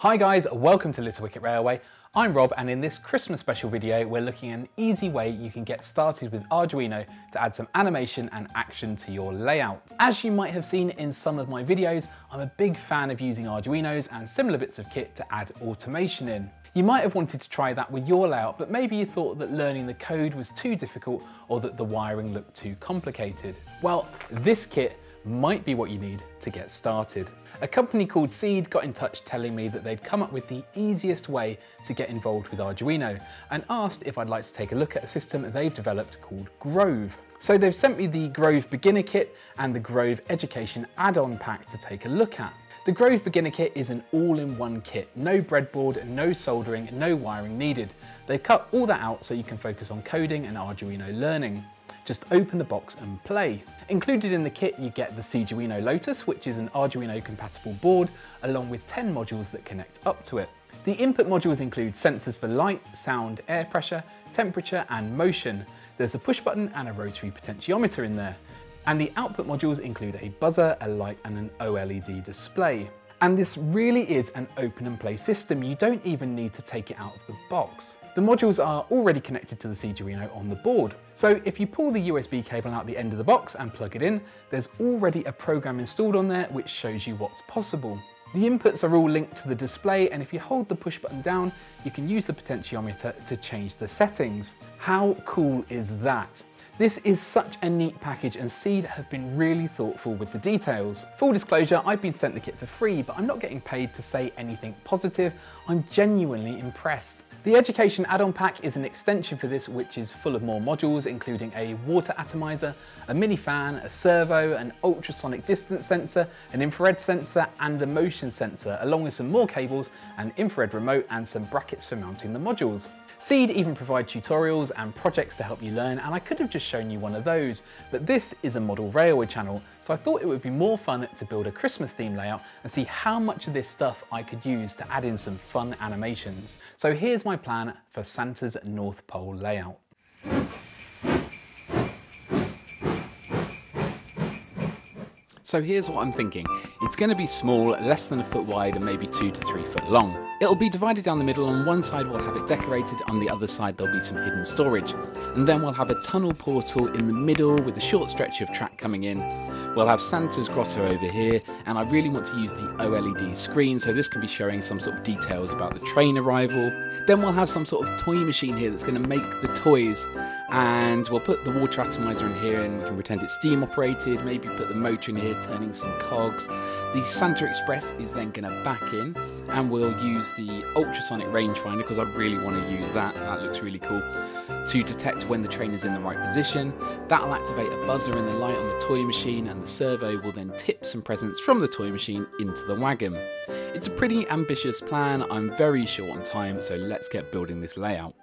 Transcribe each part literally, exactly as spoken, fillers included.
Hi guys, welcome to Little Wicket Railway. I'm Rob, and in this Christmas special video we're looking at an easy way you can get started with Arduino to add some animation and action to your layout. As you might have seen in some of my videos, I'm a big fan of using Arduinos and similar bits of kit to add automation in. You might have wanted to try that with your layout, but maybe you thought that learning the code was too difficult or that the wiring looked too complicated. Well, this kit might be what you need to get started. A company called Seeed got in touch telling me that they'd come up with the easiest way to get involved with Arduino and asked if I'd like to take a look at a system they've developed called Grove. So they've sent me the Grove Beginner Kit and the Grove Education Add-on Pack to take a look at. The Grove Beginner Kit is an all-in-one kit. No breadboard, no soldering, no wiring needed. They've cut all that out so you can focus on coding and Arduino learning. Just open the box and play. Included in the kit you get the Seeeduino Lotus, which is an Arduino compatible board, along with ten modules that connect up to it. The input modules include sensors for light, sound, air pressure, temperature and motion. There's a push button and a rotary potentiometer in there. And the output modules include a buzzer, a light and an O L E D display. And this really is an open and play system. You don't even need to take it out of the box. The modules are already connected to the Seeeduino on the board. So if you pull the U S B cable out the end of the box and plug it in, there's already a program installed on there which shows you what's possible. The inputs are all linked to the display, and if you hold the push button down, you can use the potentiometer to change the settings. How cool is that? This is such a neat package, and Seeed have been really thoughtful with the details. Full disclosure, I've been sent the kit for free, but I'm not getting paid to say anything positive. I'm genuinely impressed. The Education Add-on Pack is an extension for this, which is full of more modules, including a water atomizer, a mini fan, a servo, an ultrasonic distance sensor, an infrared sensor, and a motion sensor, along with some more cables, an infrared remote, and some brackets for mounting the modules. Seeed even provide tutorials and projects to help you learn, and I could have just shown you one of those, but this is a model railway channel, so I thought it would be more fun to build a Christmas theme layout and see how much of this stuff I could use to add in some fun animations. So here's my plan for Santa's North Pole layout. So here's what I'm thinking. It's going to be small, less than a foot wide and maybe two to three foot long. It'll be divided down the middle. On one side we'll have it decorated, on the other side there'll be some hidden storage. And then we'll have a tunnel portal in the middle with a short stretch of track coming in. We'll have Santa's grotto over here, and I really want to use the O L E D screen, so this can be showing some sort of details about the train arrival. Then we'll have some sort of toy machine here that's going to make the toys, and we'll put the water atomizer in here and we can pretend it's steam operated, maybe put the motor in here turning some cogs. The Santa Express is then going to back in, and we'll use the ultrasonic rangefinder because I really want to use that, that looks really cool, to detect when the train is in the right position. That'll activate a buzzer and the light on the toy machine, and the servo will then tip some presents from the toy machine into the wagon. It's a pretty ambitious plan, I'm very short on time, so let's get building this layout.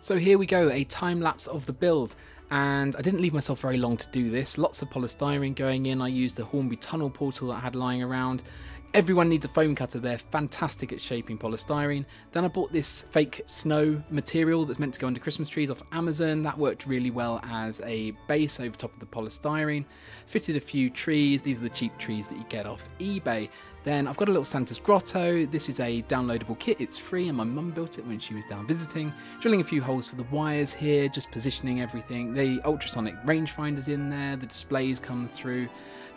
So here we go, a time lapse of the build. And I didn't leave myself very long to do this. Lots of polystyrene going in. I used a Hornby tunnel portal that I had lying around. Everyone needs a foam cutter, they're fantastic at shaping polystyrene. Then I bought this fake snow material that's meant to go under Christmas trees off Amazon. That worked really well as a base over top of the polystyrene. Fitted a few trees, these are the cheap trees that you get off eBay. Then I've got a little Santa's grotto. This is a downloadable kit, it's free, and my mum built it when she was down visiting. Drilling a few holes for the wires here, just positioning everything. The ultrasonic rangefinder's in there, the displays come through.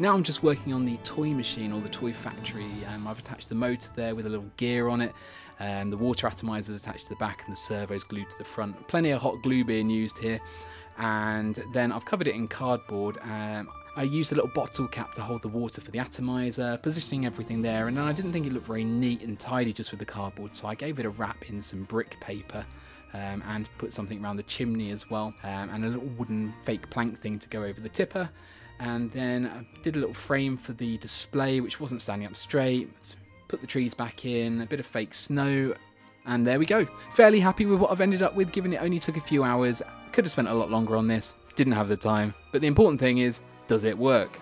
Now I'm just working on the toy machine or the toy factory. Um, I've attached the motor there with a little gear on it. Um, the water atomizer is attached to the back and the servo's glued to the front. Plenty of hot glue being used here. And then I've covered it in cardboard. Um, I used a little bottle cap to hold the water for the atomizer, positioning everything there. And then I didn't think it looked very neat and tidy just with the cardboard, so I gave it a wrap in some brick paper. Um, and put something around the chimney as well, um, and a little wooden fake plank thing to go over the tipper. And then I did a little frame for the display which wasn't standing up straight, so put the trees back in, a bit of fake snow, and there we go. Fairly happy with what I've ended up with, given it only took a few hours. Could have spent a lot longer on this, didn't have the time, but the important thing is, does it work?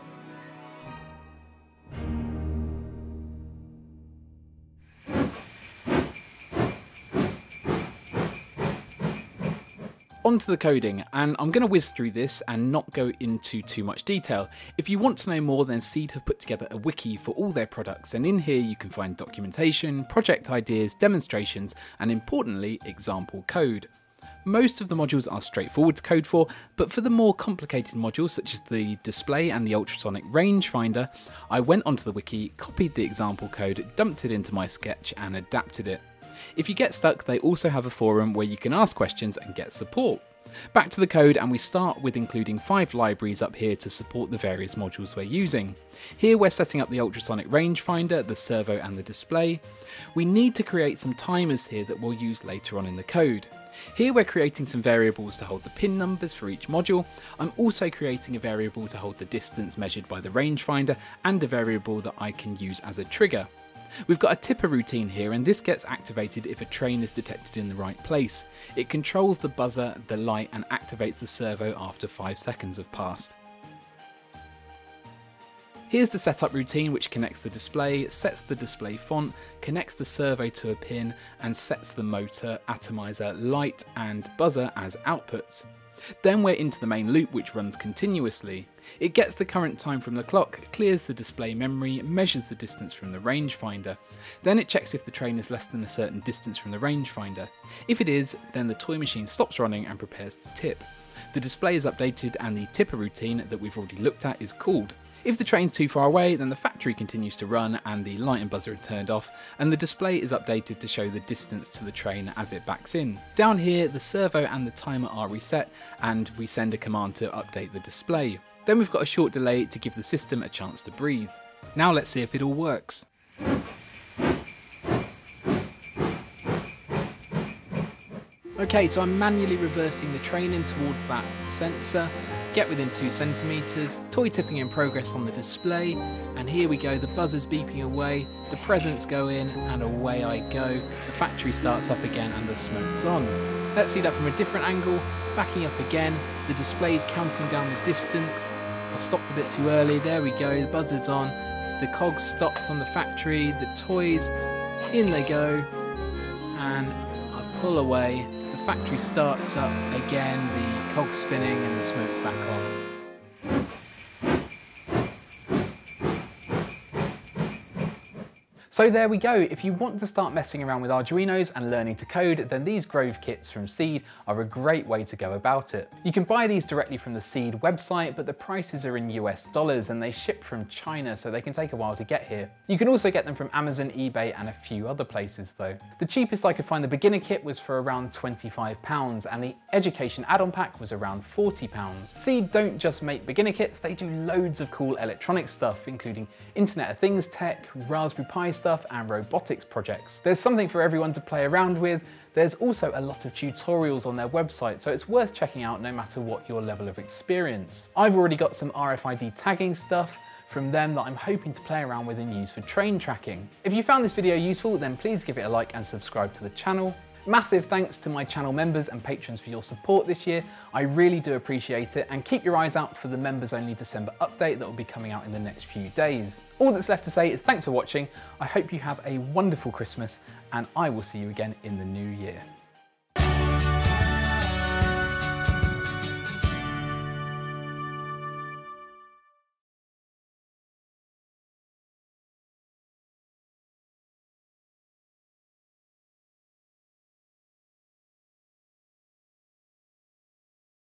onto the coding, and I'm going to whiz through this and not go into too much detail. If you want to know more, then Seeed have put together a wiki for all their products, and in here you can find documentation, project ideas, demonstrations, and importantly, example code. Most of the modules are straightforward to code for, but for the more complicated modules such as the display and the ultrasonic rangefinder, I went onto the wiki, copied the example code, dumped it into my sketch and adapted it. If you get stuck, they also have a forum where you can ask questions and get support. Back to the code, and we start with including five libraries up here to support the various modules we're using. Here we're setting up the ultrasonic rangefinder, the servo and the display. We need to create some timers here that we'll use later on in the code. Here we're creating some variables to hold the pin numbers for each module. I'm also creating a variable to hold the distance measured by the rangefinder and a variable that I can use as a trigger. We've got a tipper routine here, and this gets activated if a train is detected in the right place. It controls the buzzer, the light and activates the servo after five seconds have passed. Here's the setup routine, which connects the display, sets the display font, connects the servo to a pin, and sets the motor, atomizer, light and buzzer as outputs. Then we're into the main loop, which runs continuously. It gets the current time from the clock, clears the display memory, measures the distance from the rangefinder. Then it checks if the train is less than a certain distance from the rangefinder. If it is, then the toy machine stops running and prepares to tip. The display is updated and the tipper routine that we've already looked at is called. If the train's too far away, then the factory continues to run and the light and buzzer are turned off, and the display is updated to show the distance to the train as it backs in. Down here, the servo and the timer are reset, and we send a command to update the display. Then we've got a short delay to give the system a chance to breathe. Now let's see if it all works. Okay, so I'm manually reversing the train in towards that sensor, get within two centimetres, toy tipping in progress on the display, and here we go, the buzzer's beeping away, the presents go in, and away I go. The factory starts up again and the smoke's on. Let's see that from a different angle, backing up again, the display's counting down the distance, I've stopped a bit too early, there we go, the buzzer's on, the cogs stopped on the factory, the toys, in they go, and I pull away. Factory starts up again, the cog's spinning and the smoke's back on. So there we go. If you want to start messing around with Arduinos and learning to code, then these Grove kits from Seeed are a great way to go about it. You can buy these directly from the Seeed website, but the prices are in U S dollars and they ship from China, so they can take a while to get here. You can also get them from Amazon, eBay, and a few other places though. The cheapest I could find the beginner kit was for around twenty-five pounds, and the education add-on pack was around forty pounds. Seeed don't just make beginner kits, they do loads of cool electronic stuff, including Internet of Things tech, Raspberry Pi stuff and robotics projects. There's something for everyone to play around with. There's also a lot of tutorials on their website, so it's worth checking out no matter what your level of experience. I've already got some R F I D tagging stuff from them that I'm hoping to play around with and use for train tracking. If you found this video useful, then please give it a like and subscribe to the channel. Massive thanks to my channel members and patrons for your support this year. I really do appreciate it, and keep your eyes out for the members only December update that will be coming out in the next few days. All that's left to say is thanks for watching. I hope you have a wonderful Christmas, and I will see you again in the new year.